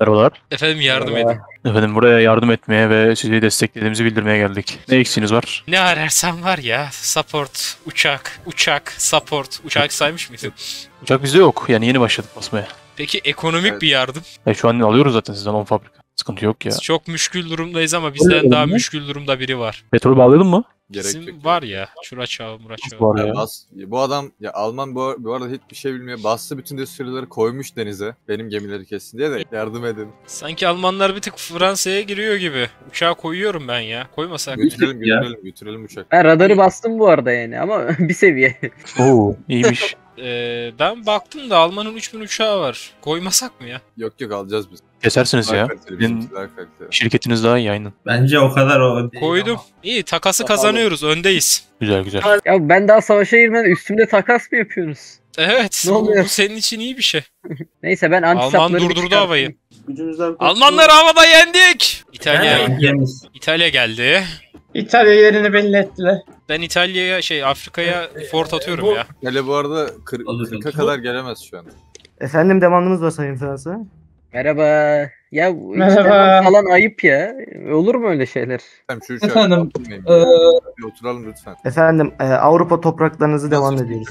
Merhabalar. Efendim yardım edin. Efendim buraya yardım etmeye ve sizi desteklediğimizi bildirmeye geldik. Ne eksiğiniz var? Ne ararsan var ya. Support, uçak, support. Uçak saymış mıydın? Uçak bizde yok. Yani yeni başladık basmaya. Peki ekonomik bir yardım? Şu an alıyoruz zaten sizden 10 fabrika. Sıkıntı yok ya. Biz çok müşkül durumdayız ama bizden daha müşkül durumda biri var. Petrol bağlayalım mı? Bizim var ya. Şura çağı. Ya. Bu adam ya Alman bu arada hiçbir şey bilmiyor. Bastı bütün destroyerleri koymuş denize. Benim gemileri kessin diye de yardım edin. Sanki Almanlar bir tık Fransa'ya giriyor gibi. Uçağı koyuyorum ben ya. Koymasak. Götürelim uçağı. Ben radarı bastım bu arada yani ama bir seviye. Oo iyiymiş. Ben baktım da Alman'ın 3000 uçağı var. Koymasak mı ya? Yok alacağız biz. Kesersiniz ya. Şirketiniz daha iyi aynen. Bence o kadar o değil. Koydum. Ama. İyi takası kazanıyoruz. Öndeyiz. Güzel. Ya ben daha savaşa girmeden üstümde takas mı yapıyorsunuz? Evet. Ne oluyor? Bu senin için iyi bir şey. Neyse ben Alman durdurdu havayı. Almanlar havada yendik. İtalya geldi. İtalya yerini belli ettiler. Ben İtalya'ya Afrika'ya fort atıyorum ya. Hele bu arada 40'a kadar gelemez şu an. Efendim demandınız var Sayın Fransa. Merhaba. Ya merhaba. Falan ayıp ya. Olur mu öyle şeyler? Efendim. Oturalım lütfen. Efendim Avrupa topraklarınızı devam ediyoruz.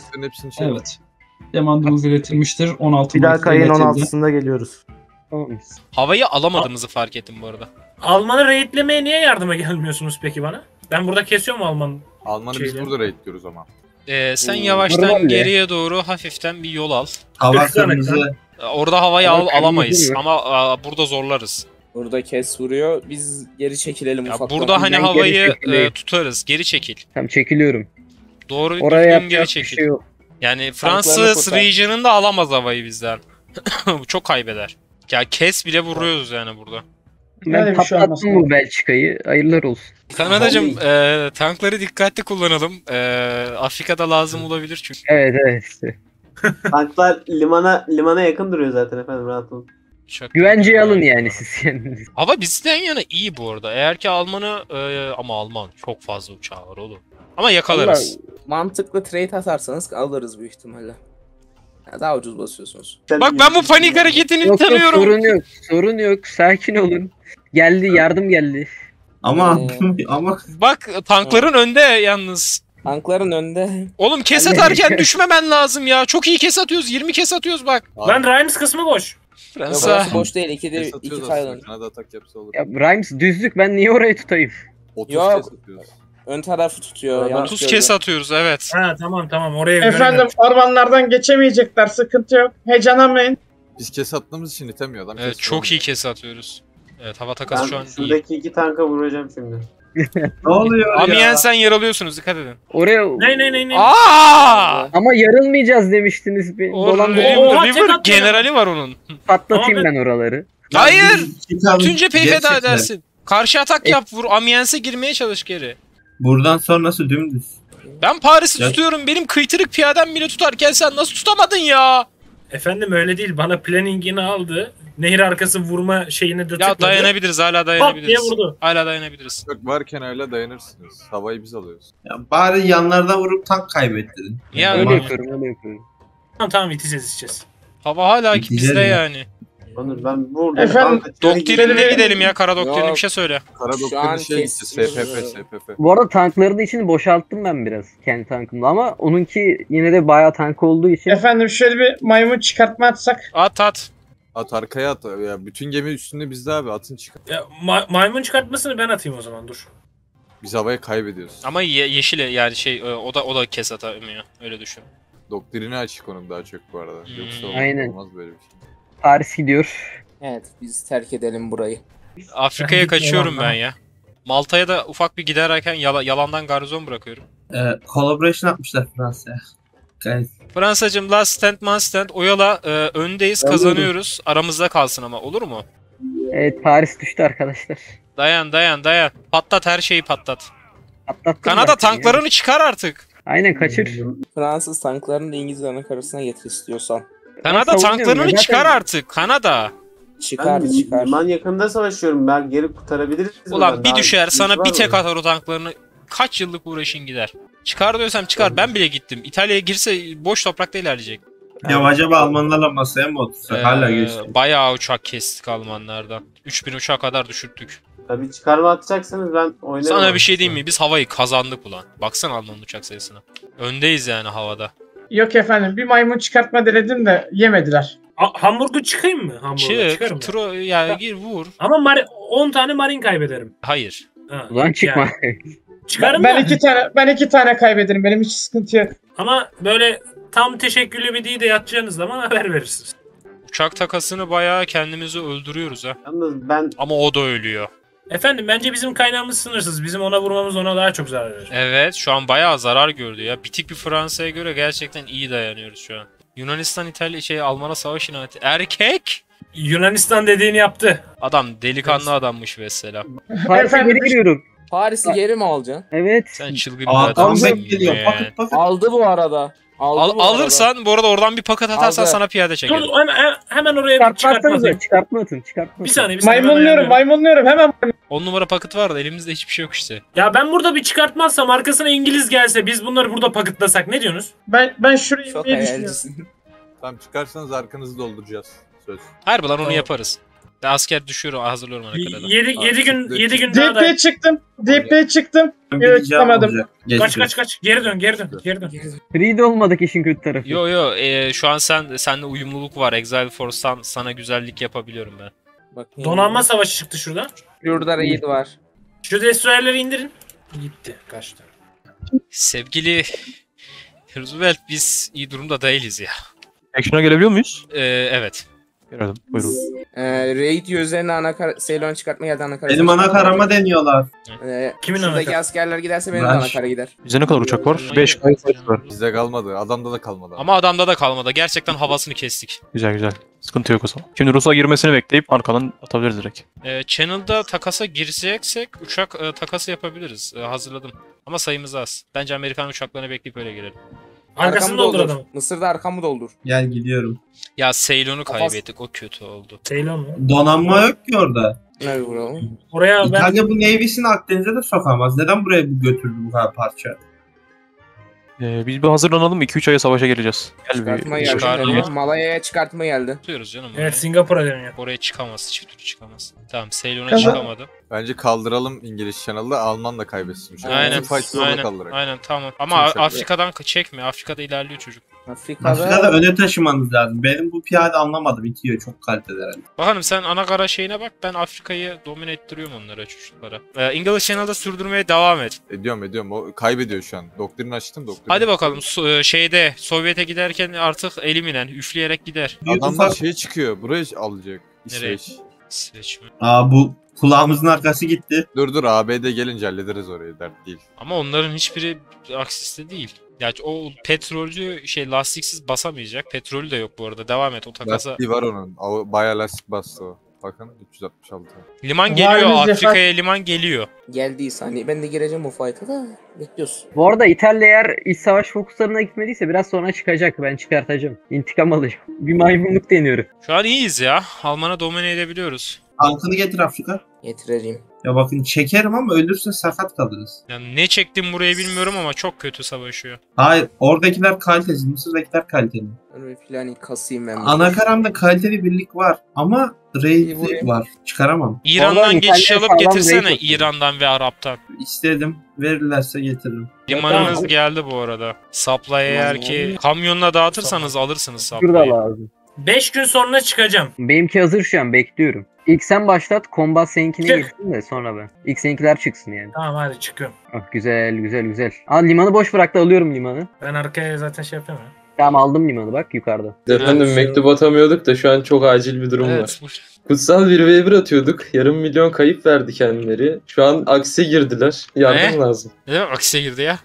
Evet. Demandımız iletilmiştir. 16 Mart'ta iletildi. Bir dakika ayın 16'sında geliyoruz. Havayı alamadığımızı fark ettim bu arada. Alman'ı reyitlemeye niye yardıma gelmiyorsunuz peki bana? Ben burada kesiyorum Alman'ı. Alman'ı biz burada reyitliyoruz ama. Sen yavaştan geriye doğru hafiften bir yol al. Havaklarımızı. Orada havayı alamayız ama burada zorlarız. Burada kes vuruyor. Biz geri çekilelim ufaktan. Burada hani havayı tutarız. Geri çekil. Tamam çekiliyorum. Doğru düzgün geri çekil. Şey yani Fransız region'ın da alamaz havayı bizden. Çok kaybeder. Ya kes bile vuruyoruz yani burada. Ben patlattım bu Belçika'yı. Hayırlar olsun. Kanadacığım tankları dikkatli kullanalım. Afrika'da lazım olabilir çünkü. Evet işte. Tanklar limana yakın duruyor zaten efendim rahat olun. Güvenceyi alın yani siz kendiniz. Ama bizden yana iyi bu arada. Eğer ki Alman'ı ama Alman çok fazla uçağı var oğlum. Ama yakalarız. Vallahi, mantıklı trade atarsanız alırız büyük ihtimalle. Daha ucuz basıyorsunuz. Bak ben bu panik hareketini tanıyorum. Sorun yok. Sakin olun. Geldi yardım geldi. Ama. Bak tankların önde yalnız. Tankların önde. Oğlum kes atarken düşmemen lazım ya. Çok iyi kes atıyoruz. 20 kes atıyoruz bak. Lan Reims kısmı boş. Fransa. Yok, boş değil. 2 kaydan. Reims düzlük. Ben niye orayı tutayım? 30 kes atıyoruz. Ön tarafı tutuyor. 30 kes atıyoruz evet. Ha tamam oraya. Efendim ormanlardan geçemeyecekler sıkıntı yok. Heyecanlanmayın. Biz kes attığımız için itemiyor adam. Evet, çok iyi kes atıyoruz. Evet hava takası ben şu an iyi. Şuradaki 2 tanka vuracağım şimdi. Ne oluyor ya? Amiens sen yaralıyorsunuz dikkat edin. Oraya... Ne? Aa! Ama yarılmayacağız demiştiniz. River generali var onun. Patlatayım ben oraları. Hayır! Bütün cepheyi feda edersin. Karşı atak yap vur. Amiens'e girmeye çalış geri. Buradan sonrası dümdüz. Ben Paris'i tutuyorum. Benim kıytırık piyadem bile tutarken sen nasıl tutamadın ya? Efendim öyle değil. Bana planning'ini aldı. Nehir arkası vurma şeyini de tıkladı. Ya dayanabiliriz. Hala dayanabiliriz. Bak diye vurdu. Hala dayanabiliriz. Yok varken hala dayanırsınız. Havayı biz alıyoruz. Ya bari yanlardan vurup tank kaybettirin. Ya öyle yapıyorum. Tamam iteceğiz. Hava hala bizde yani. Ben burada. Efendim doktrine gidelim ya kara doktrine bir şey söyle. Kara doktrine SPP. Bu arada tankların içini boşalttım ben biraz kendi tankımla ama onunki yine de bayağı tank olduğu için. Efendim şöyle bir maymun çıkartma atsak. At. At arkaya at ya bütün gemi üstünde bizde abi atın çıkar. Ya maymun çıkartmasını ben atayım o zaman dur. Biz havayı kaybediyoruz. Ama yeşil yani o da kes atamıyor öyle düşün. Doktrine açık onun daha çok bu arada. Yoksa olmaz böyle bir şey. Paris gidiyor. Evet biz terk edelim burayı. Afrika'ya kaçıyorum ben ya. Malta'ya da ufak bir giderken yalandan garnizon bırakıyorum. Collaboration yapmışlar Fransa'ya. Fransa'cığım last stand man stand oyala öndeyiz kazanıyoruz. Aramızda kalsın ama olur mu? Evet Paris düştü arkadaşlar. Dayan. Patlat her şeyi patlat. Patlattım Kanada tanklarını ya. Çıkar artık. Aynen kaçır. Fransız tanklarını da İngilizlerin karşısına getir istiyorsan. Kanada tanklarını çıkar artık. Kanada. Çıkar. Ben yakında savaşıyorum. Ben geri kurtarabiliriz. Ulan bir düşer sana bir tek atar o tanklarını. Kaç yıllık uğraşın gider. Çıkar diyorsam çıkar. Ben bile gittim. İtalya'ya girse boş toprakta ilerleyecek. Ya acaba Almanlarla masaya mı otursak? Hala geçtik. Bayağı uçak kestik Almanlardan. 3000 uçağa kadar düşürttük. Tabii çıkarma atacaksanız ben oynarım. Sana bir şey diyeyim mi? Biz havayı kazandık ulan. Baksana Alman uçak sayısına. Öndeyiz yani havada. Yok efendim, bir maymun çıkartma denedim de yemediler. Hamburg'u çıkayım mı? Hamburg'u çıkarım. Yani gir vur. Ama 10 tane marin kaybederim. Hayır. Ha, ulan çıkma. Yani. Çıkarım ben ya. Ben iki tane kaybederim. Benim hiç sıkıntı yok. Ama böyle tam teşekküllü bir değil de yatacağınız zaman haber verirsiniz. Uçak takasını bayağı kendimizi öldürüyoruz ha. Ama o da ölüyor. Efendim bence bizim kaynağımız sınırsız. Bizim ona vurmamız ona daha çok zarar verir. Evet, şu an bayağı zarar gördü ya. Bitik bir Fransa'ya göre gerçekten iyi dayanıyoruz şu an. Yunanistan, İtalya, Alman'a savaş ilan etti. Erkek! Yunanistan dediğini yaptı. Adam delikanlı adammış mesela. Paris'e geri giriyorum. Paris'i geri mi alacaksın? Evet. Sen çılgın bir adamsın. Aldı bu arada. Alırsan bu arada oradan bir paket atarsan sana piyade çekerim. Hemen oraya çıkartma atın. Bir saniye. Maymunluyorum hemen. 10 numara paket var da elimizde hiçbir şey yok işte. Ya ben burada bir çıkartmazsam arkasına İngiliz gelse biz bunları burada paketlasak ne diyorsunuz? Ben şurayı inmeyi düşünüyorum. Tamam çıkarsanız arkanızı dolduracağız. Söz. Hayır lan onu yaparız. Asker düşüyor, hazırlıyorum arkadaşlar. 7 gün daha da. DP çıktım. Çıkamadım. Kaç. Geri dön. Free de olmadık işin kötü tarafı. Yo şu an senle uyumluluk var. Exile Force'tan sana güzellik yapabiliyorum ben. Bakayım. Donanma savaşı çıktı şurada. Şurada raid var. Şu destroyerleri indirin. Gitti. Kaçtı. Sevgili Roosevelt biz iyi durumda değiliz ya. Action'a gelebiliyor muyuz? Evet. Görelim, buyurun. Raid üzerine Ceylon çıkartmaya ya da anakara. Benim anakarama deniyorlar. Kimin anakara? Şuradaki askerler giderse benim de anakara gider. Bize ne kadar uçak var? 5 var. Bizde kalmadı, adamda da kalmadı. Ama adamda da kalmadı, gerçekten havasını kestik. Güzel. Sıkıntı yok o zaman. Şimdi Rus'a girmesini bekleyip arkadan atabiliriz direkt. Channel'da takasa gireceksek uçak takası yapabiliriz. Hazırladım. Ama sayımız az. Bence Amerikan uçaklarını bekleyip öyle girelim. Arkasını doldur adam. Mısır'da arkamı doldur. Gel gidiyorum. Ya Ceylon'u kaybettik, o kötü oldu. Ceylon mu? Donanma yok ki orada. Nerede vuralım? İtalya bu Navy'sini Akdeniz'e de sokamaz. Neden buraya götürdü bu kadar parça? Biz bir hazırlanalım, 2-3 aya savaşa geleceğiz. Gel. Malaya'ya çıkartma geldi. Tutuyoruz canım. Evet, Singapur'a dönüyor. Oraya çıkamaz, çift türlü çıkamaz. Tamam, Ceylon'a çıkamadım. Bence kaldıralım İngiliz Channel'ı, Alman da kaybetsin. Aynen, tamam. Ama Afrika'dan çekme, Afrika'da ilerliyor çocuk. Afrika'da öne taşımanız lazım. Benim bu piyade anlamadım, itiyor çok kaliteli herhalde. Bakalım sen ana kara şeyine bak, ben Afrika'yı domine ettiriyorum onlara, çocuklara. İngiliz Channel'da sürdürmeye devam et. Ediyorum, o kaybediyor şu an. Doktrin açtım, doktrin. Hadi bakalım, Sovyet'e giderken artık eliminen, üfleyerek gider. Adamlar şey çıkıyor, buraya alacak. İsveç mi? Aa bu... Kulağımızın arkası gitti. Dur ABD gelince hallederiz orayı, dert değil. Ama onların hiçbiri aksiste değil. Yani o petrolü lastiksiz basamayacak. Petrolü de yok bu arada. Devam et o takasa. Lastiği var onun. Bayağı lastik bastı o. Bakın 366. Liman geliyor. Afrika'ya liman geliyor. Geldiği saniye. Ben de gireceğim o fight'a da. Bekliyorsun. Bu arada İtalya eğer iç savaş fokuslarına gitmediyse biraz sonra çıkacak. Ben çıkartacağım. İntikam alacağım. Bir maymunluk deniyorum. Şu an iyiyiz ya. Alman'a domine edebiliyoruz. Altını getir Afrika. Getireyim. Ya bakın çekerim ama ölürse sakat kalırız. Yani ne çektim buraya bilmiyorum ama çok kötü savaşıyor. Hayır oradakiler kalitesiz, Mısır'dakiler kaliteli. Öyle kasayım ben. Anakaram'da kaliteli birlik var ama raidlik var. Çıkaramam. İran'dan geçiş alıp getirsene İran'dan ve Arap'tan. İstedim. Verirlerse getiririm. Limanınız geldi bu arada. Supply'ı eğer ki kamyonla dağıtırsanız alırsınız supply'ı. Şurada lazım. 5 gün sonra çıkacağım. Benimki hazır şu an, bekliyorum. İlk sen başlat, kombat seninkine girsin de sonra ben. İlk seninkiler çıksın yani. Tamam hadi çıkıyorum. Ah, güzel. Al limanı boş bırak da alıyorum limanı. Ben arkaya zaten yapıyorum ya. Tamam aldım limanı bak yukarıda. Efendim mektup atamıyorduk da şu an çok acil bir durum var. Kutsal bir V1 atıyorduk. Yarım milyon kayıp verdi kendileri. Şu an akse girdiler. Yardım lazım. Ne akse girdi ya?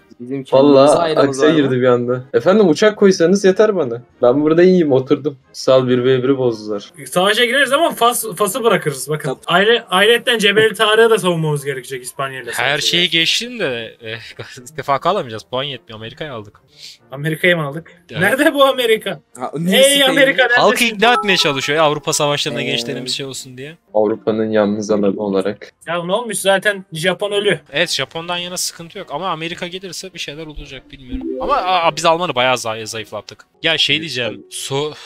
Vallahi akse girdi bir anda. Efendim uçak koysanız yeter bana. Ben burada iyiyim, oturdum. Kutsal bir V1'i bozdular. Savaşa gireriz ama Fas'ı bırakırız bakın. Ailetten Cebel Tarık'a da savunmamız gerekecek İspanya'yla. Her şeyi geçtim de ittifaka alamayacağız. Puan yetmiyor. Amerika'ya aldık. Amerika'yı mı aldık? Evet. Nerede bu Amerika? Hey Amerika nerede? Halkı ikna etmeye çalışıyor ya Avrupa savaşlarına gençlerimiz şey olsun diye. Avrupa'nın yalnız adamı olarak. Ya ne olmuş zaten Japon ölü. Evet Japon'dan yana sıkıntı yok ama Amerika gelirse bir şeyler olacak bilmiyorum. Ama biz Alman'ı bayağı zayıflattık. Ya şey diyeceğim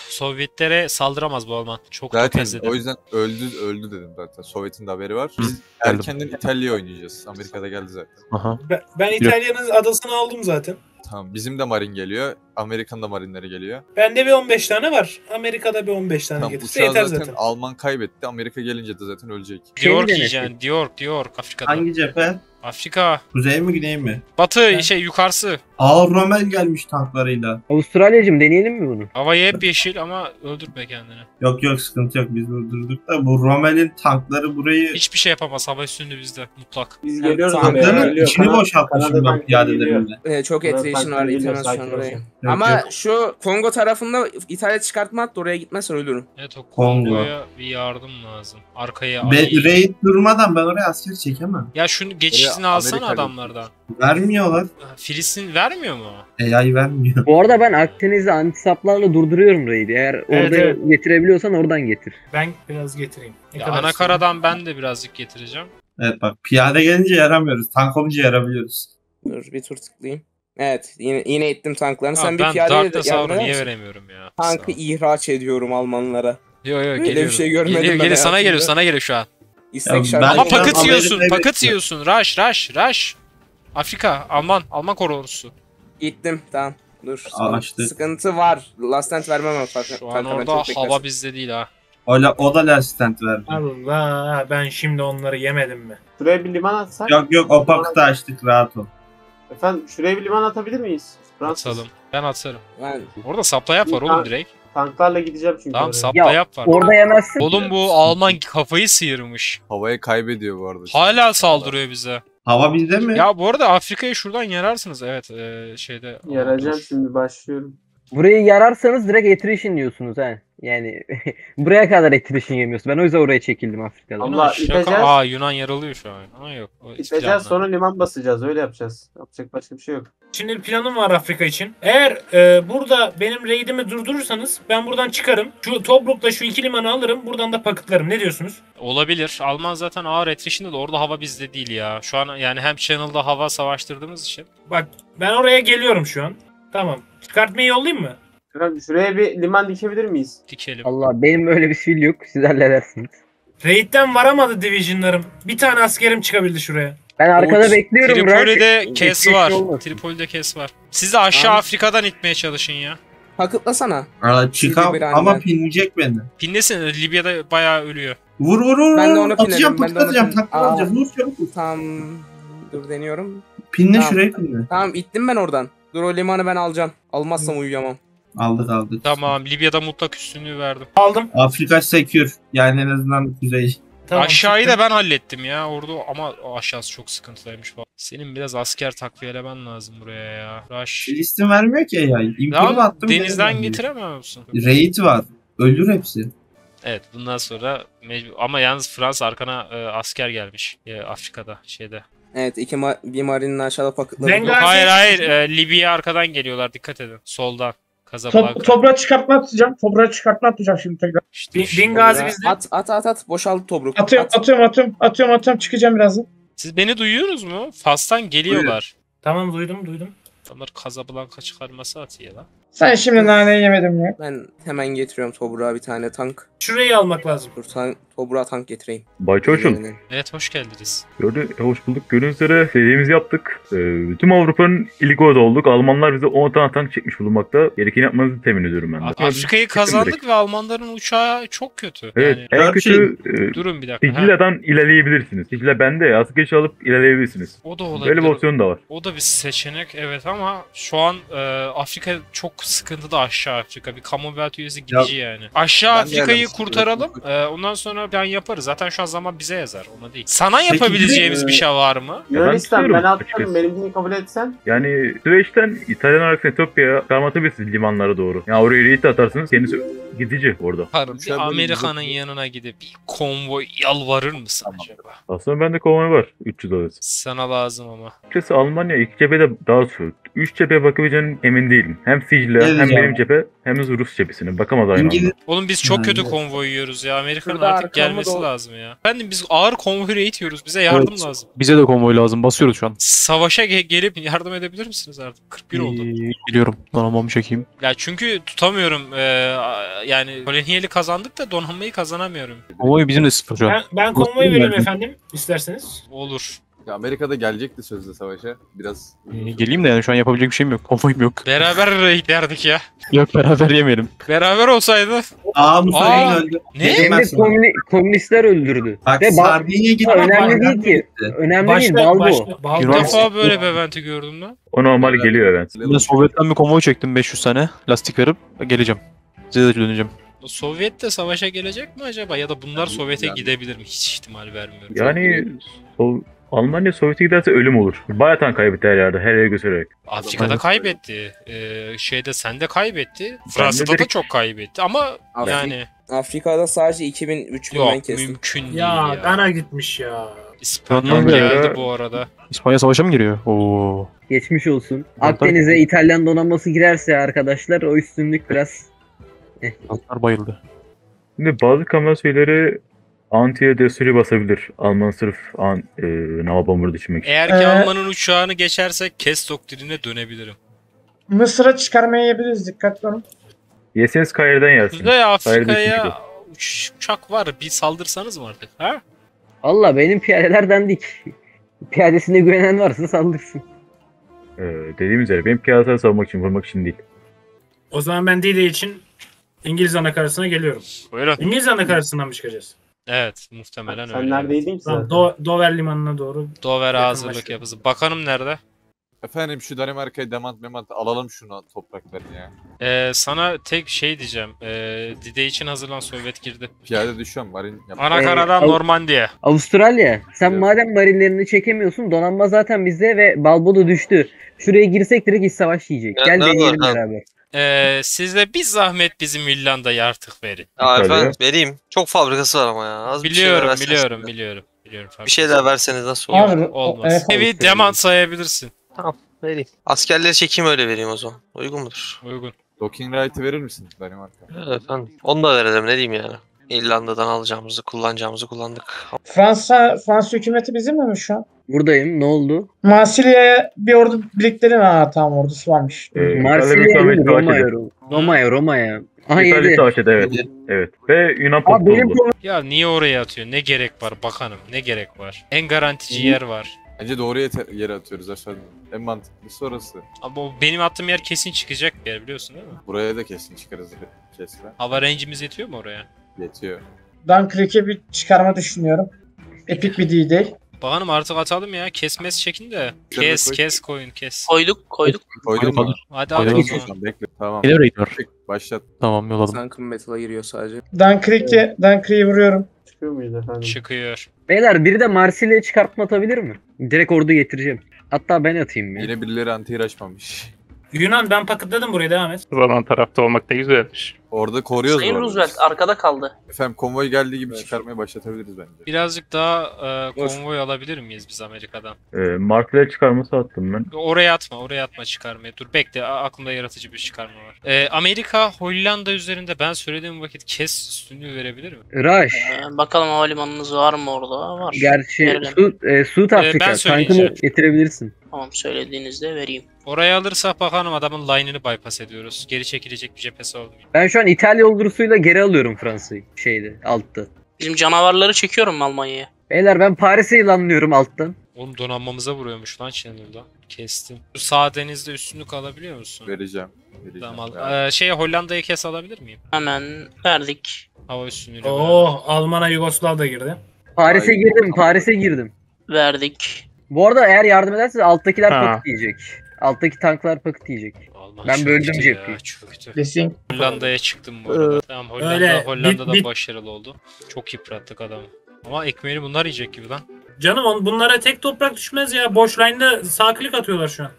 Sovyetlere saldıramaz bu Alman. Çok zaten o yüzden öldü dedim zaten. Sovyet'in de haberi var. Biz erkenden İtalya'ya oynayacağız. Amerika'da geldi zaten. Aha. Ben İtalya'nın adasını aldım zaten. Tamam bizim de marin geliyor. Amerikan da marinleri geliyor. Bende bir 15 tane var. Amerika'da bir 15 tane tamam, getirse yeter zaten. Alman kaybetti. Amerika gelince de zaten ölecek. Diyor ki Diyor Afrika'da. Hangi cephe? Afrika. Kuzey mi güney mi? Batı şey yukarısı. Aa Rommel gelmiş tanklarıyla. Avustralyacım deneyelim mi bunu? Havayı hep yeşil ama öldürme kendini. Yok yok sıkıntı yok biz öldürdük da bu Rommel'in tankları burayı... Hiçbir şey yapamaz hava üstünde bizde mutlak. Biz geliyoruz abi. Tankların içini boşaltmışım ben piyadelerinde. Çok etkileşim var internasyonel. Ama yok. Şu Kongo tarafında İtalya çıkartma da oraya gitmezsen ölürüm. Evet o Kongo'ya bir yardım lazım. Arkaya... Raid durmadan ben oraya asker çekemem. Ya şunu geçişini alsana adamlardan. Vermiyorlar. Filistin vermiyor mu? AI vermiyor. Bu arada ben Akdeniz'de antisaplarla durduruyorum raid'i. Eğer orada getirebiliyorsan oradan getir. Ben biraz getireyim. Anakara'dan ben de birazcık getireceğim. Evet bak piyade gelince yaramıyoruz. Tank olunca yarabiliyoruz. Dur bir tur tıklayayım. Evet yine ettim tanklarını. Sen bir piyade de yardım niye veremiyorum ya? Tankı ihraç ediyorum Almanlara. Yok yok geliyorum. Bir şey görmedim geliyor, sana geliyor şu an. Ama paket yiyorsun. Rush. Afrika, Alman korunusu. Gittim, tamam. Dur. Sıkıntı var. Last stand vermem farkında. Şu an orada hava bizde değil ha. O da last stand verdi. Allah, ben şimdi onları yemedim mi? Şuraya bir liman atsak. Yok, o paketi açtık, rahat ol. Efendim, şuraya bir liman atabilir miyiz? Fransız. Atalım, ben atarım. Orada sapla yapar oğlum direkt. Tanklarla gideceğim çünkü. Tamam sapla yap var. Orada yemezsin. Oğlum bu Alman kafayı sıyırmış. Havayı kaybediyor bu arada. Hala saldırıyor bize. Hava bizde mi? Ya bu arada Afrika'yı şuradan yararsınız. Evet şeyde. Yaracağım şimdi başlıyorum. Burayı yararsanız direkt etrişin diyorsunuz ha. Yani buraya kadar etrişin yemiyorsun. Ben o yüzden oraya çekildim Afrika'da. Allah iteceğiz. Aa Yunan yaralıyor şu an. Ama yok. İteceğiz sonra liman basacağız. Öyle yapacağız. Yapacak başka bir şey yok. Şimdi planım var Afrika için. Eğer burada benim raidimi durdurursanız ben buradan çıkarım. Şu Tobruk'la şu iki limanı alırım. Buradan da paketlerim. Ne diyorsunuz? Olabilir. Alman zaten ağır etrişinde de orada hava bizde değil ya. Şu an yani hem Channel'da hava savaştırdığımız için. Bak ben oraya geliyorum şu an. Tamam. Çıkartmayı yollayayım mı? Şuraya bir liman dikebilir miyiz? Dikelim. Allah benim öyle bir fil yok. Siz halledersiniz. Raid'den varamadı divisionlarım. Bir tane askerim çıkabildi şuraya. Ben arkada bekliyorum. Tripoli'de kes var. Siz de aşağı Afrika'dan itmeye çalışın ya. Pakıtlasana. Çıkam ama pinleyecek beni. Pinlesin. Libya'da bayağı ölüyor. Vur. Ben de onu pinledim. Pakıtlayacağım. Vur çabuk vur. Tamam. Dur deniyorum. Pinle şuraya pinle. Tamam ittim ben oradan. Dur o limanı ben alacağım. Almazsam uyuyamam. Aldık. Tamam Libya'da mutlak üstünlüğü verdim. Aldım. Afrika secure. Yani en azından kuzey. Tamam, aşağıyı da ben hallettim ya orada ama aşağısı çok sıkıntılıymış. Senin biraz asker takviyelemen lazım buraya ya. Filistin vermiyor ki yani. İmparator attım. Denizden getiremem misin? Raid var. Ölür hepsi. Evet bundan sonra ama yalnız Fransa arkana asker gelmiş Afrika'da şeyde. Evet bir marinin aşağıda paketleri. Hayır Libya'ya arkadan geliyorlar dikkat edin soldan. Tobrağı çıkartma atacağım şimdi tekrar. İşte Bingazi bizde. At boşalt Tobruk. Atıyorum çıkacağım birazdan. Siz beni duyuyoruz mu? Fas'tan geliyorlar. Buyur. Tamam duydum. Onlar Casablanca çıkarması atıyor lan. Sen şimdi naneyi yemedin ya. Ben hemen getiriyorum Tobrağa bir tane tank. Şurayı almak lazım. Dur Tobrağa tank getireyim. Bay Çoşun. Evet hoş geldiniz. Hoş bulduk. Gördüğünüz üzere serimizi yaptık. Tüm Avrupa'nın ilk orada olduk. Almanlar bize 10 tane tank çekmiş bulunmakta. Gerekeni yapmanızı temin ediyorum ben de. Afrika'yı kazandık ve Almanların uçağı çok kötü. Evet yani, en kötü durun bir dakika. Sicilya'dan ilerleyebilirsiniz. Sicilya bende asker alıp ilerleyebilirsiniz. O da olabilir. Böyle bir opsiyon da var. O da bir seçenek evet ama şu an Afrika çok sıkıntıda aşağı Afrika. Bir Commonwealth üyesi gidici yani. Aşağı Afrika'yı kurtaralım. Ondan sonra sonra plan yaparız. Zaten şu an zaman bize yazar. Ona değil. Sana yapabileceğimiz bir şey var mı? Yunanistan ben atladım. Benimkini kabul etsen. Yani Süveyş'ten İtalyan olarak Etiyopya'ya atabilirsiniz limanlara doğru. Yani oraya reit atarsınız. Kendisi gidecek orada. Amerika'nın yanına gidip bir konvoy yalvarır mısın acaba? Aslında bende konvoy var. 300 dolar. Sana lazım ama. Açıkçası Almanya iki cephede daha sürdü. 3 cepheye bakabileceğinin emin değilim. Hem Sicilya hem benim cephe hem de Rus cephesine. Bakamaz aynı anda. Oğlum biz çok kötü konvoy yiyoruz ya. Amerika'nın artık gelmesi lazım ya. Efendim biz ağır konvoy reit yiyoruz. Bize yardım lazım. Bize de konvoy lazım. Basıyoruz şu an. Savaşa gelip yardım edebilir misiniz artık? 41 oldu. Biliyorum. Donanmamı çekeyim. Ya çünkü tutamıyorum. Yani koloniyeli kazandık da donanmayı kazanamıyorum. Konvoy bizim de sıfır şu an. Ben konvoyu vereyim efendim. İsterseniz. Olur. Amerika'da gelecekti sözde savaşa. Biraz... geleyim de yani şu an yapabilecek bir şeyim yok. Konvoyum yok. Beraber giderdik ya. Yok beraber yemeyelim. Beraber olsaydı. Mussolini öldü. Ne? Komünistler öldürdü. Bak Sardinya'ya gitti. Önemli değil ki. Önemli değil. Balbo. Bir defa böyle beventi gördüm lan. O normal geliyor beventi. Ben Sovyet'ten bir konvoy çektim 500 tane. Lastik verip geleceğim. Size de döneceğim. Sovyet de savaşa gelecek mi acaba? Ya da bunlar Sovyet'e gidebilir mi? Hiç ihtimal vermiyorum. Yani... Almanya Sovyet'e giderse ölüm olur. Bayağı tank kaybetti her yerde, her yere götürerek. Afrika'da kaybetti, sende kaybetti, Fransa'da da çok kaybetti ama yani... Afrika'da sadece 2003 milyon kestim. Yok mümkün değil ya. Gana gitmiş ya. İspanya geldi bu arada. İspanya savaşa mı giriyor? Oo. Geçmiş olsun. Akdeniz'e İtalyan donanması girerse arkadaşlar o üstünlük biraz... Tanklar bayıldı. Şimdi bazı kamuoyu şeyleri... Anti'ye desuri basabilir. Alman sırf nava bombardı düşmek. Eğer ki Alman'ın uçağını geçersek Kes doktrinine dönebilirim. Mısır'a çıkarmayabiliriz. Dikkatli olun. Yeseniz Kahire'den yersin. Kuzey Afrika'ya uçak var. Bir saldırsanız mı artık? Ha? Allah benim piyadelerden dik. Piyadesine güvenen varsa saldırsın. Dediğim üzere benim piyadelerden savunmak için, vurmak için değil. O zaman ben değil için İngiliz anakarasına geliyorum. Buyurun. İngiliz anakarasından mı çıkacağız? Evet, muhtemelen öyle. Sen neredeydin? Dover limanına doğru. Dover'e hazırlık yapısı. Bakanım nerede? Efendim şu Danimarka'yı demant alalım şunu topraklarını ya. Sana tek şey diyeceğim. Dide için hazırlan Sovyet girdi. Piyade düşüyorum. Marin Anakara'dan Normandiya. Avustralya. Sen madem marinlerini çekemiyorsun donanma zaten bizde ve Balbo'da düştü. Şuraya girsek direkt iç savaş yiyecek. Gel deneyelim beraber. Siz de bir zahmet bizim villandayı artık verin. Aa efendim vereyim. Çok fabrikası var ama ya. Az biliyorum. Bir şeyler verseniz nasıl olur? Abi, olmaz. Evi demant sayabilirsin. Tamam vereyim. Askerleri çekeyim öyle vereyim o zaman. Uygun mudur? Uygun. Docking right'ı verir misiniz benim arkadaşım? Evet efendim. Onu da verelim ne diyeyim yani. İrlanda'dan alacağımızı kullanacağımızı kullandık. Fransa hükümeti bizim mi şu an? Buradayım. Ne oldu? Marsilya'ya bir ordu birliklerim. Tamam ordusu varmış. Marsilya'ya Roma'ya. İtalya savaş eder, evet. Ve Yunan patladı. Ya niye oraya atıyor? Ne gerek var bakanım? Ne gerek var? En garantici yer var. Bence doğru yere atıyoruz aşağıda. En mantıklısı orası. Ama benim attığım yer kesin çıkacak bir yer biliyorsun değil mi? Buraya da kesin çıkarız. Hava range'imiz yetiyor mu oraya? Yetiyor. Dunkirk'e bir çıkarma düşünüyorum. Epik bir D-Day. Bakalım artık atalım ya. Kesmez çekin de. Kes koyun. Koyduk. Koydum. Hadi atalım. Bekle tamam. Başlat. Tamam yolladım. Tankın metal'a giriyor sadece. Dunkirk'i vuruyorum. Çıkıyor muydu efendim? Çıkıyor. Beyler biri de Marsilya'ya çıkartma atabilir mi? Direkt ordu getireceğim. Hatta ben atayım ya. Yine birileri anti açmamış. Yunan ben paketledim buraya devam et. Zaman tarafta olmak da güzelmiş. Orada koruyoruz. Sayın Roosevelt arkada kaldı. Efendim konvoy geldiği gibi çıkarmaya başlatabiliriz bence. Birazcık daha konvoy alabilir miyiz biz Amerika'dan? Markler çıkarması attım ben. Oraya atma çıkarmaya. Dur bekle aklımda yaratıcı bir çıkarma var. Amerika Hollanda üzerinde ben söylediğim vakit Kes üstünlüğü verebilir mi? Raş. Bakalım havalimanınız var mı orada? Var. Gerçi Suud Afrika tankını getirebilirsin. Tamam söylediğinizde vereyim. Oraya alırsak bakalım adamın line'ını bypass ediyoruz. Geri çekilecek bir cephesi olmuyor. Ben şu an İtalya ordusuyla geri alıyorum Fransa'yı. Altta. Bizim canavarları çekiyorum Almanya'ya. Beyler ben Paris'e yılanlıyorum alttan. Oğlum donanmamıza vuruyormuş lan Şenur'da. Kestim. Şu sağ denizde üstünlük alabiliyor musun? Vereceğim. Tamam. Yani. Hollanda'yı kes alabilir miyim? Hemen verdik. Hava üstünlüğü. Alman'a Yugoslav da girdi. Paris'e girdim. Verdik. Bu arada eğer yardım ederseniz alttakiler pot yiyecek. Alttaki tanklar paket yiyecek. Alman ben böldüm cepheyi. Hollanda'ya çıktım bu arada. Tamam, Hollanda'da başarılı oldu. Çok yıprattık adamı. Ama ekmeğini bunlar yiyecek gibi lan. Canım bunlara tek toprak düşmez ya. Boş line'da sağ klik atıyorlar şu an.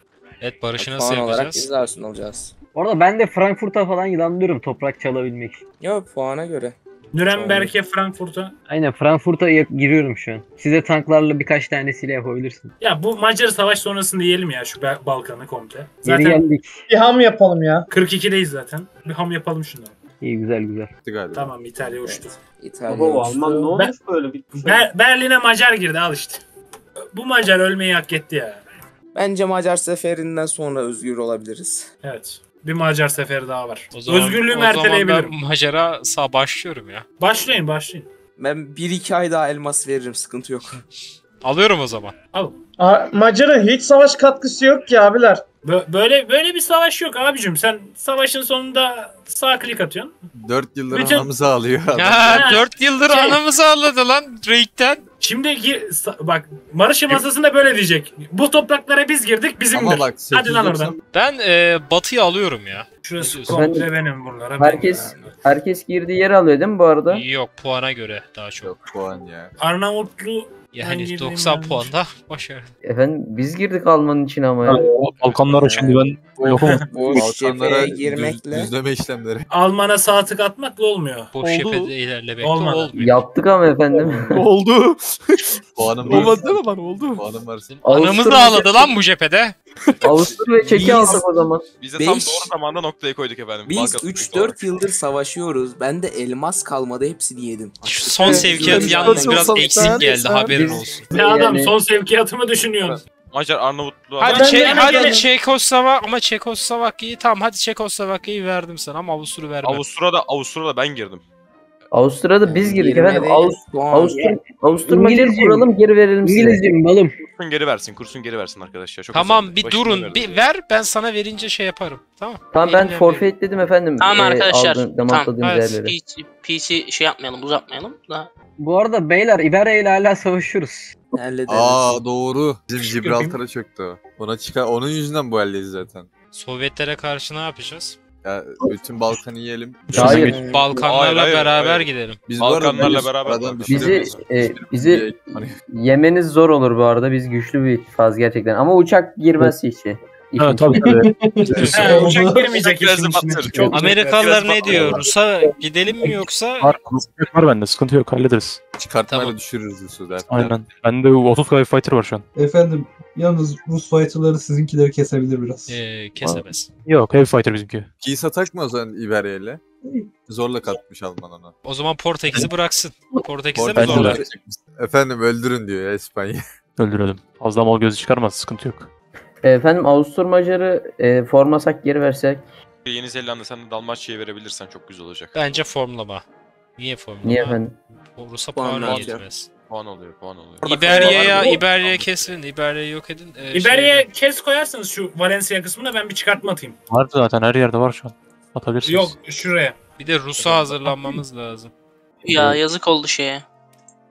Evet, barışı nasıl yapacağız? Biz Arsenal olacağız. Orada ben de Frankfurt'a falan yılanlıyorum toprak çalabilmek için. Yok, puana göre. Nürnberg'e, Frankfurt'a. Aynen, Frankfurt'a giriyorum şu an. Size tanklarla birkaç tanesiyle yapabilirsin. Ya bu Macar savaş sonrasında yiyelim ya şu Balkan'ı komple. Zaten bir ham yapalım ya. 42'deyiz zaten. Bir ham yapalım şundan. İyi, güzel güzel. Galiba. Tamam, İtalya uçtu. Evet, İtalya baba, uçtu. Alman ne olmuş böyle? Berlin'e Macar girdi, al işte. Bu Macar ölmeyi hak etti ya. Bence Macar seferinden sonra özgür olabiliriz. Evet. Bir Macar seferi daha var. Özgürlüğü erteleyebilirim. Macar'a başlıyorum ya. Başlayın. Ben 1-2 ay daha elmas veririm, sıkıntı yok. Alıyorum o zaman. Al. Macar'ın hiç savaş katkısı yok ki abiler. Böyle bir savaş yok abicim. Sen savaşın sonunda sağ klik atıyorsun. 4 yıldır anamızı alıyor. Ya 4 yıldır anamızı ağladı lan Drake'ten. Şimdiki bak Marşı masasında böyle diyecek. Bu topraklara biz girdik, bizimdir. Ama bak, hadi lan oradan. Ben batıyı alıyorum ya. Şurası komple benim bunlara. Herkes girdiği yer alıyor değil mi bu arada? Yok, puana göre daha çok. Yok, puan ya. Arnavutlu. Yani 90 puanda başarı. Efendim biz girdik Alman'ın içine ama ya. Balkanlar şimdi ben yokum. Boş şefeye girmekle. Düzleme işlemleri. Alman'a sağ tık atmakla olmuyor. Boş şefede ilerlemekle olmuyor. Yaptık ama efendim. Oldu. Olmadı değil mi bana, oldu. Anamız da ağladı lan bu cephede. Avusturya çeki aldık o zaman. Biz de tam doğru zamanda noktayı koyduk efendim. Biz 3-4 yıldır savaşıyoruz. Ben de elmas kalmadı, hepsini yedim. Şu son sevkiyatı yalnız biraz eksik geldi, haberin olsun. Ne adam, son sevkiyatımı düşünüyorsun. Macar, Arnavutlu. Hadi Çekoslovak, ama Çekoslovakya'yı tamam, hadi Çekoslovakya'yı verdim sana ama Avusturya vermem. Avusturya'da ben girdim. Avusturya'da biz girdik efendim. Avusturya'yı kuralım, geri verelim. İngilizcim balım. Kursun geri versin arkadaşlar. Çok tamam, bir durun, bir ver, ben sana verince şey yaparım. Tamam. Tamam, ben forfeit dedim efendim. Tamam arkadaşlar. Tamam. Evet, PC şey yapmayalım, uzatmayalım da. Bu arada beyler, İberia ile hala savaşıyoruz. Doğru. Bizim Gibraltar'a çöktü o. Onun yüzünden bu haldeyiz zaten. Sovyetlere karşı ne yapacağız? Ya bütün Balkan'ı yiyelim. Hayır. Balkanlarla beraber gidelim. Biz Balkanlarla beraber. Bizi yemeniz zor olur bu arada. Biz güçlü bir faz gerçekten. Ama uçak girmez işe. Ha, tabii. Uçak girmeyecek işin. Amerikalılar ne diyor? Rus'a gidelim mi yoksa? Var bende, sıkıntı yok, hallederiz. Çıkartmayla düşürürüz Rus'u zaten. Aynen. Bende 30 kadar fighter var şu an. Efendim yalnız Rus fighter'ları sizinkileri kesebilir biraz. Kesemez. Yok, heavy fighter bizimki. Kisa takmaz lan İberya ile. Zorla katmış Alman ona. O zaman Portekiz'i bıraksın. Portekiz'e mi zorla? Efendim öldürün diyor ya İspanya. Öldürelim. Fazla mal gözü çıkarmaz, sıkıntı yok. Efendim Avusturmacar'ı formasak, geri versek. Yeni Zelanda, sen de Dalmaçya'ya verebilirsen çok güzel olacak. Bence formlama. Niye formlama? Niye efendim? Rus'a puan yetmez. Puan oluyor. İberya'ya kesin. İberya'yı yok edin. İberya'ya kes koyarsanız şu Valencia kısmına, ben bir çıkartma atayım. Var zaten, her yerde var şu an. Atabilirsiniz. Yok şuraya. Bir de Rus'a hazırlanmamız lazım. Ya yazık oldu şeye.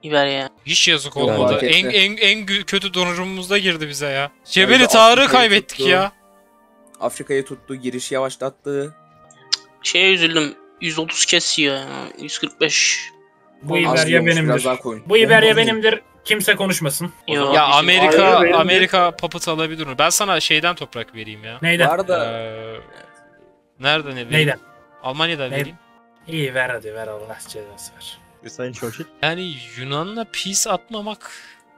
İberya'ya. Hiç yazık olmadı. En kötü durumumuzda girdi bize ya. Cebeli Tarık'ı kaybettik ya. Afrika'yı tuttu, giriş yavaşlattı. Şeye üzüldüm. 130 kesiyor ya. 145. Bu İberya benimdir. Bu İberya benimdir. Kimse konuşmasın. Ya Amerika papıt alabilir mi? Ben sana şeyden toprak vereyim ya. Neyden? Nereden vereyim? Neyden? Almanya'dan vereyim. İyi ver hadi, ver, Allah cezası ver. Yani Yunan'la peace atmamak,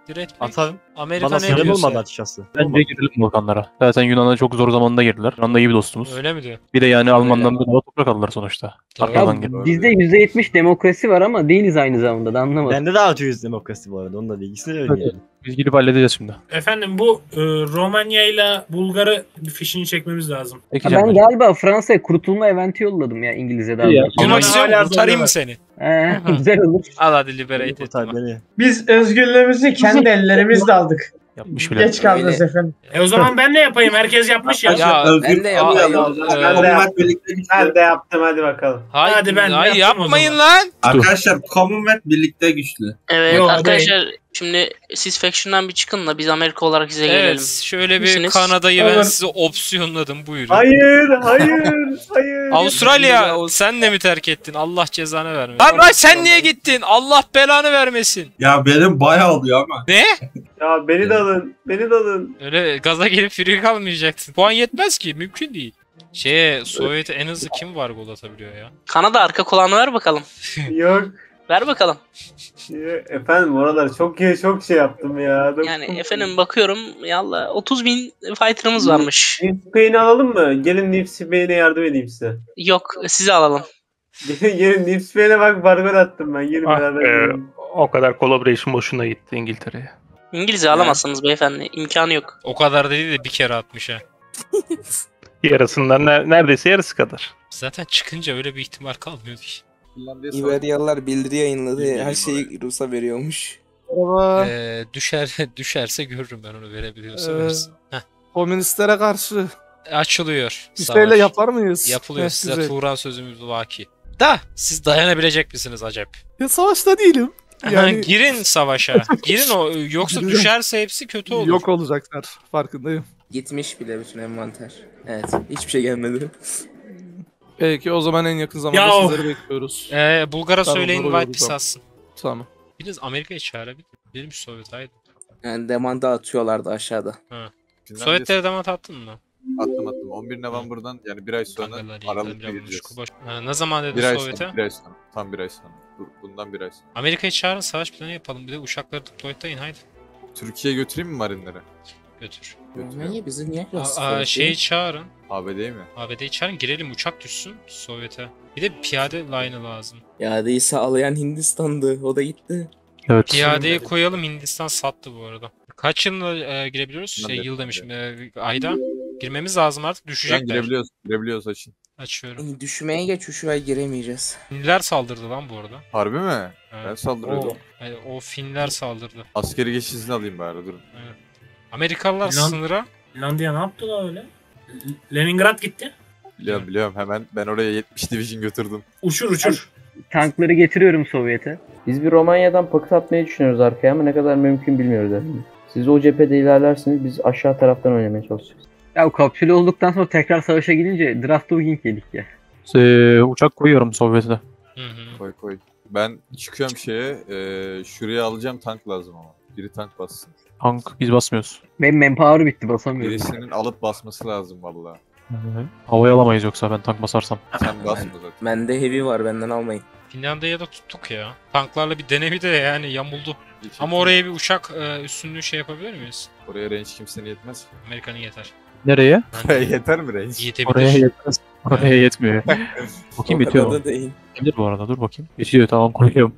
diretmek. Atalım. Amerika bana ne diyorsa. Olmadı açıkçası. Bence girelim Balkanlara. Zaten Yunan'a çok zor zamanda girdiler. Yunan'da iyi bir dostumuz. Öyle mi diyor? Bir de yani Alman'dan da toprak aldılar sonuçta. Bizde %70 demokrasi var ama değiliz aynı zamanda da, anlamadım. Bende de 600 demokrasi bu arada. Onun da bilgisi öyle yani. Biz gidip halledeceğiz şimdi. Efendim bu Romanya ile Bulgar'ı fişini çekmemiz lazım. Ben galiba Fransa'ya kurtulma eventi yolladım ya, İngiliz'e daha. Yunan'a kurtarayım mı seni? Güzel olur. Al hadi, liberate et. Biz özgürlüğümüzü kendi ellerimizle aldık. Yapmış bile. Geç kaldınız efendim. O zaman ben ne yapayım? Herkes yapmış ya. Ben de yapıyorum. Ben de yaptım, hadi bakalım. Hadi ben yapmayın lan. Arkadaşlar Commonwealth birlikte güçlü. Evet arkadaşlar. Şimdi siz Faction'dan bir çıkın da biz Amerika olarak size gelelim. Evet, şöyle bir misiniz? Kanada'yı ben size opsiyonladım, buyurun. Hayır, hayır, hayır. Avustralya sen de mi terk ettin? Allah cezanı vermesin. Lan lan sen niye gittin? Allah belanı vermesin. Ya benim bayağı oluyor ama. Ne? Ya beni de alın, beni de alın. Öyle gaza gelip free kalmayacaksın. Puan yetmez ki, mümkün değil. Sovyet en hızlı kim var gol atabiliyor ya? Kanada arka kulağını ver bakalım. Yok. Ver bakalım. Efendim oralar çok şey yaptım ya. Yani efendim bakıyorum yallah 30.000 fighter'ımız varmış. Nipsipey'ini alalım mı? Gelin Nipsipey'ine yardım edeyim size. Yok sizi alalım. Gelin Nipsipey'ine bak barber attım ben. Gelin beraber. O kadar collaboration boşuna gitti İngiltere'ye. İngilizce alamazsınız beyefendi. İmkanı yok. O kadar dedi de bir kere atmış ha. Yarısından neredeyse yarısı kadar. Zaten çıkınca öyle bir ihtimal kalmıyor ki. İberyalılar bildiri yayınladı. Her şeyi Rus'a veriyormuş. Düşerse görürüm ben onu, verebiliyorsa versin. Komünistlere karşı açılıyor. İşlerle yapar mıyız? Yapılıyor. Size Turan sözümüz vaki. Da siz dayanabilecek misiniz acep? Ya savaşta değilim. Yani... Girin savaşa. Girin o. Yoksa düşerse hepsi kötü olur. Yok olacaklar. Farkındayım. Gitmiş bile bütün envanter. Evet. Hiçbir şey gelmedi. Peki o zaman en yakın zamanda ya sizleri bekliyoruz. Bulgar'a söyleyin invite bizi atsın. Tamam. Biraz Amerika'yı çağırabilir miyim? Benim Sovyet haydi. Yani demanda atıyorlardı aşağıda. Sovyetlere demant attın mı? Attım. 11 November'dan yani bir ay sonra Aralık'ta gireceğiz. Ne zaman dedi Sovyet'e? Tam bir ay sonra. Bundan bir ay sonra. Amerika'yı çağırın, savaş planı yapalım. Bir de uçakları deploy'tayın haydi. Türkiye'ye götüreyim mi marinleri? Götür. Niye bizi niye götürüyorsun? Şeyi çağırın. ABD'yi mi? ABD'yi çağırın, girelim uçak düşsün Sovyet'e. Bir de piyade line'ı lazım. Piyadeyi sağlayan Hindistan'dı, o da gitti. Evet. Piyadeyi koyalım, Hindistan sattı bu arada. Kaç yılda girebiliyoruz? Yıl demişim, ayda. Girmemiz lazım artık, düşecekler. Girebiliyoruz açın. Açıyorum. Düşmeye geç, uçağa giremeyeceğiz. Finler saldırdı lan bu arada. Harbi mi? Evet. Ben saldırıyordum. O Finler saldırdı. Askeri geçiş izni alayım bari, durun. Evet. Amerikalılar sınıra. Finlandiya ne yaptı da öyle? Leningrad gitti. Biliyorum hemen ben oraya 70 division götürdüm. Uçur. Tankları getiriyorum Sovyet'e. Biz bir Romanya'dan paket atmayı düşünüyoruz arkaya ama ne kadar mümkün bilmiyoruz efendim. Siz o cephede ilerlersiniz, biz aşağı taraftan oynamaya çalışacağız. Ya o kapsülü olduktan sonra tekrar savaşa gidince Draftovging yedik ya. Uçak koyuyorum Sovyet'e. Koy. Ben çıkıyorum şuraya alacağım, tank lazım ama. Biri tank bassın. Tank biz basmıyoruz. Benim manpower bitti, basamıyorum. Birisinin alıp basması lazım vallahi. Havaya alamayız yoksa ben tank basarsam. Sen basma zaten. Bende heavy var, benden almayın. Finlandiya'da tuttuk ya. Tanklarla bir denemi de yani yamuldu. Ama oraya bir uçak üstünlüğü yapabilir miyiz? Oraya range kimsenin yetmez. Amerika'nın yeter. Nereye? Yeter mi range? Yetebilir. Oraya yetmez. Oraya yetmiyor. Bakayım bitiyor. Yetebilir bu arada, dur bakayım. Yetiyor, tamam koyuyorum.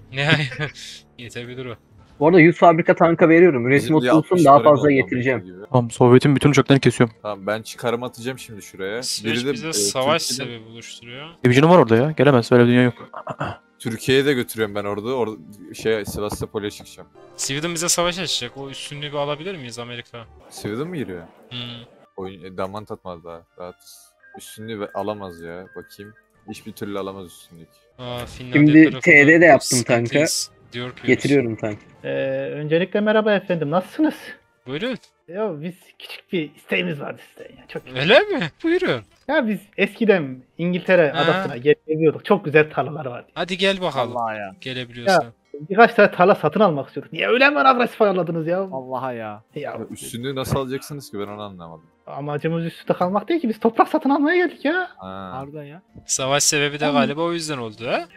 Yetebilir o. Bu arada 100 fabrika tanka veriyorum. Resim otursun, daha fazla getireceğim. Tamam, Sovyet'in bütün uçaklarını kesiyorum. Tamam, ben çıkarım atacağım şimdi şuraya. Süreç bize savaş sebebi oluşturuyor. Division'um var orada ya. Gelemez, böyle dünya yok. Türkiye'ye de götürüyorum ben orada. Sevastopol'e çıkacağım. Sweden bize savaş açacak. O üstünlüğü bir alabilir miyiz Amerika? Sweden mi giriyor? Damant atmaz daha. Rahat. Üstünlüğü alamaz ya. Bakayım. Hiçbir türlü alamaz üstünlük. Şimdi TD de yaptım tanka. Getiriyorum tank. Öncelikle merhaba efendim, nasılsınız? Buyurun. Ya biz küçük bir isteğimiz vardı size. Yani çok güzel. Öyle mi? Buyurun. Ya biz eskiden İngiltere adasına geliyorduk. Çok güzel tarlalar vardı. Hadi gel bakalım. Gelebiliyorsan. Ya, birkaç tane tarla satın almak istiyorduk. Niye öyle hemen agresif ayarladınız ya? Allah'a ya. Üstünlüğü nasıl alacaksınız ki, ben onu anlamadım. Amacımız üstünde kalmak değil ki, biz toprak satın almaya geldik ya. Pardon ya. Savaş sebebi de galiba o yüzden oldu ha?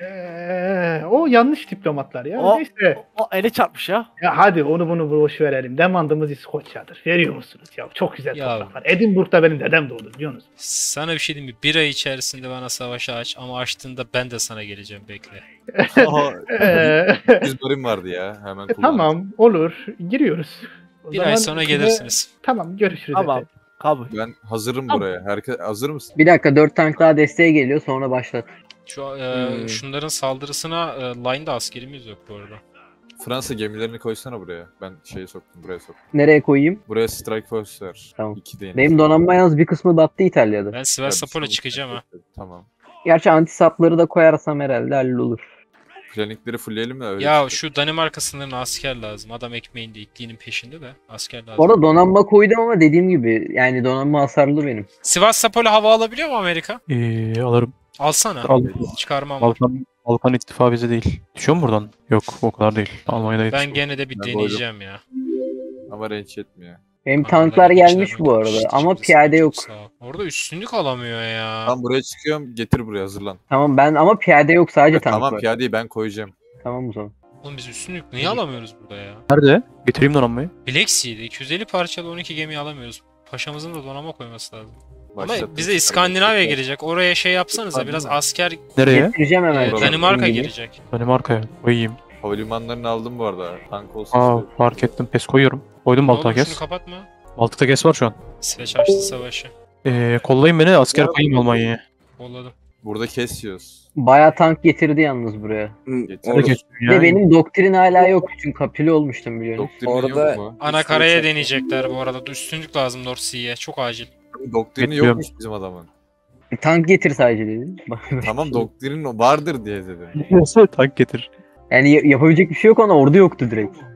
O yanlış diplomatlar ya. O ele çarpmış ya. Ya hadi onu bunu boş verelim. Demandımız İskoçya'dır. Veriyor musunuz ya? Çok güzel topraklar. Edinburgh'da benim dedem doğdu biliyorsunuz. Sana bir şey diyeyim mi? Bir ay içerisinde bana savaşı aç ama açtığında ben de sana geleceğim, bekle. 100 bölüm vardı ya. Hemen tamam, olur. Giriyoruz. Bir ay sonra gelirsiniz. Tamam, görüşürüz. Tamam. Kabul. Ben hazırım buraya. Herkes hazır mısın? Bir dakika, 4 tank daha desteğe geliyor, sonra başlat. Şunların saldırısına line'da askerimiz yok bu arada. Fransa gemilerini koysana buraya. Ben buraya soktum. Nereye koyayım? Buraya Strike Force ver. Tamam. Benim donanma yalnız bir kısmı battı İtalya'da. Ben Sivastopol'a çıkacağım ha. Tamam. Gerçi anti sapları da koyarsam herhalde hallolur. Planinkleri fullleyelim de öyle. Ya şu Danimarka sınırına asker lazım. Adam ekmeğinde, itliğinin peşinde de asker lazım. Orada donanma koydum ama dediğim gibi yani donanma hasarlı benim. Sivastopol'e hava alabiliyor mu Amerika? Alırım. Alsana. Çıkarmam. Balkan ittifakı bize değil. Düşüyor mu buradan? Yok o kadar değil. Almanya'da ben gene de bir deneyeceğim ya. Ama renç etmiyor. Benim tanklar gelmiş bu arada ama piyade yok. Orada üstünlük alamıyor ya. Tamam buraya çıkıyorum, getir buraya, hazırlan. Tamam ben ama piyade yok, sadece tanklar. Tamam piyadeyi ben koyacağım. Tamam o zaman. Oğlum biz üstünlük niye alamıyoruz burada ya? Nerede? Getireyim donanmayı. Black Sea'de 250 parçalı 12 gemi alamıyoruz. Paşamızın da donanma koyması lazım. Başlattım. Ama bize İskandinavya girecek. Oraya şey yapsanıza biraz asker. Nereye? Getireceğim hemen. Danimarka girecek. Danimarka'ya koyayım. Havalimanlarını aldım bu arada. Tank olsun. Aa istedim. Fark ettim. Pes koyuyorum. Koydum Baltık'a GES. Şunu kapatma. Baltık'ta GES var şu an. Sileç açtı savaşı. Kollayın beni, asker koyayım Almanya'ya. Kolladım. Burada kesiyoruz. Bayağı tank getirdi yalnız buraya. Ve benim doktrin hala yok. Çünkü kapili olmuştum biliyorum. Orada anakaraya deneyecekler bu arada. Üstünlük lazım North Sea'ye. Çok acil. Doktrini yokmuş bizim adamın. Tank getir sadece dedim. Tamam doktrin vardır diye dedim. Tank getir. Yani yapabilecek bir şey yok, ona ordu yoktu direkt.